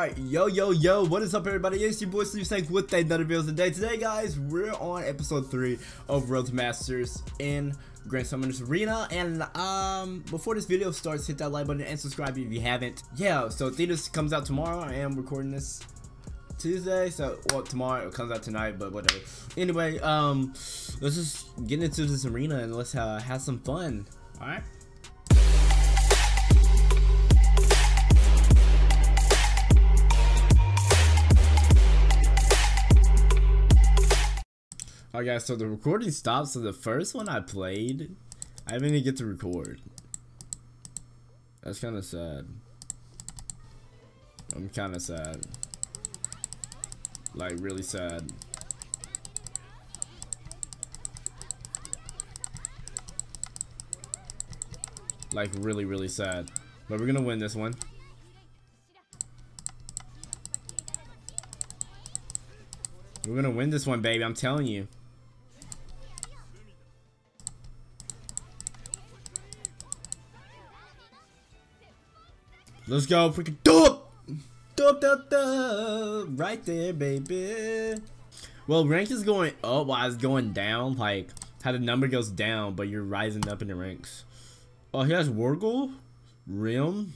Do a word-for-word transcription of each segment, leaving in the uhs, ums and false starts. Alright, yo, yo, yo, what is up, everybody? It's your boy Sleepy Snake with another video today. Today, guys, we're on episode three of World Masters in Grand Summoners Arena. And, um, before this video starts, hit that like button and subscribe if you haven't. Yeah, so Thetis comes out tomorrow. I am recording this Tuesday, so, well, tomorrow it comes out tonight, but whatever. Anyway, um, let's just get into this arena and let's uh, have some fun. Alright? Alright guys, so the recording stopped, so the first one I played, I didn't even get to record. That's kind of sad. I'm kind of sad. Like, really sad. Like, really, really sad. But we're gonna win this one. We're gonna win this one, baby, I'm telling you. Let's go, freaking dub! Dub, dub, dub! Right there, baby. Well, rank is going up while it's going down. Like, how the number goes down, but you're rising up in the ranks. Oh, he has Wargul? Rim?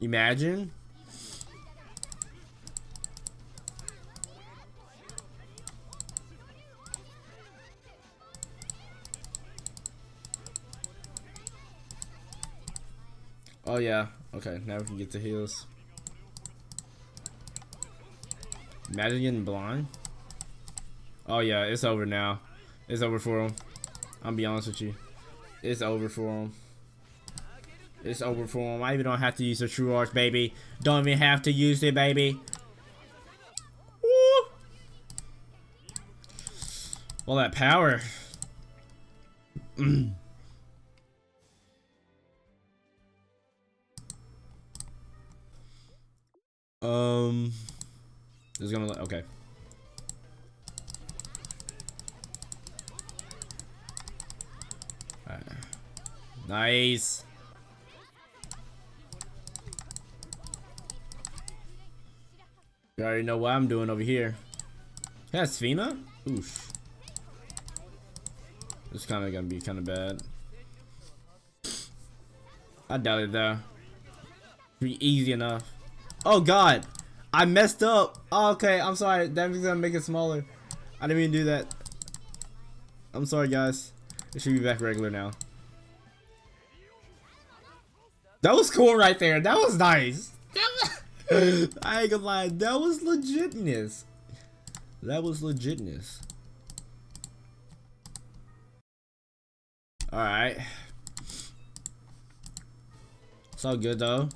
Imagine. Oh yeah, okay, now we can get the heals. Imagine getting blind. Oh yeah, it's over now. It's over for him. I'm be honest with you. It's over for him. It's over for him. I even don't have to use the true arts, baby. Don't even have to use it, baby. Woo! All that power. Mm. Um, it's gonna let, okay. All right. Nice. You already know what I'm doing over here. That's Fina? Oof. It's kind of gonna be kind of bad. I doubt it though. Be easy enough. Oh god, I messed up. Oh, okay, I'm sorry. That means I'm gonna make it smaller. I didn't even do that. I'm sorry, guys. It should be back regular now. That was cool right there. That was nice. I ain't gonna lie, that was legitness. That was legitness. Alright. It's all good though.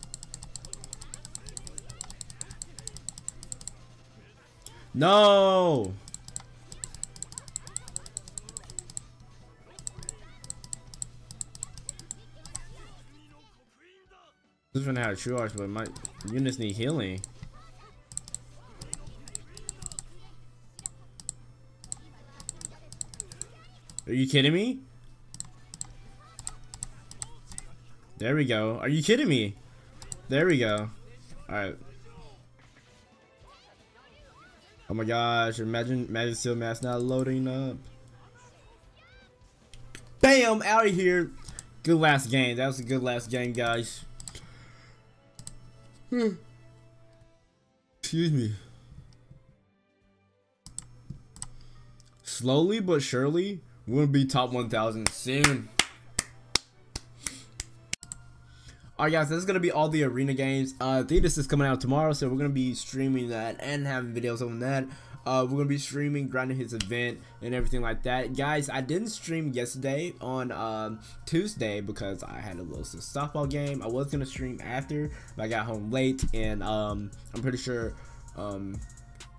No! This one had a true arch, but my units need healing. Are you kidding me? There we go. Are you kidding me? There we go. Alright. Oh my gosh, imagine, imagine Seal Mask not loading up. Bam! Out of here. Good last game. That was a good last game, guys. Excuse me. Slowly but surely, we'll be top one thousand soon. Alright guys, this is going to be all the arena games. Uh, Thetis is coming out tomorrow, so we're going to be streaming that and having videos on that. Uh, we're going to be streaming, grinding his event, and everything like that. Guys, I didn't stream yesterday on um, Tuesday because I had a little softball game. I was going to stream after, but I got home late, and um, I'm pretty sure um,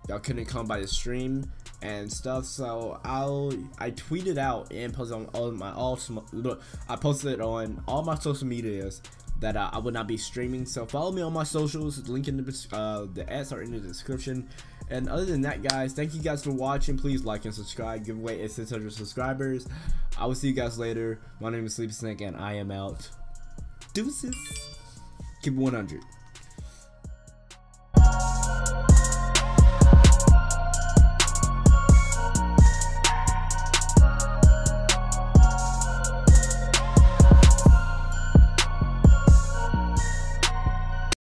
y'all couldn't come by the stream and stuff, so I'll I tweeted out and posted on all my all look, I posted it on all my social medias that uh, I would not be streaming. So follow me on my socials. Link in the uh, the ads are in the description, And other than that, guys, thank you guys for watching. Please like and subscribe. Giveaway is six hundred subscribers. I will see you guys later. My name is Sleepy Snake, and I am out. Deuces. Keep it one hundred.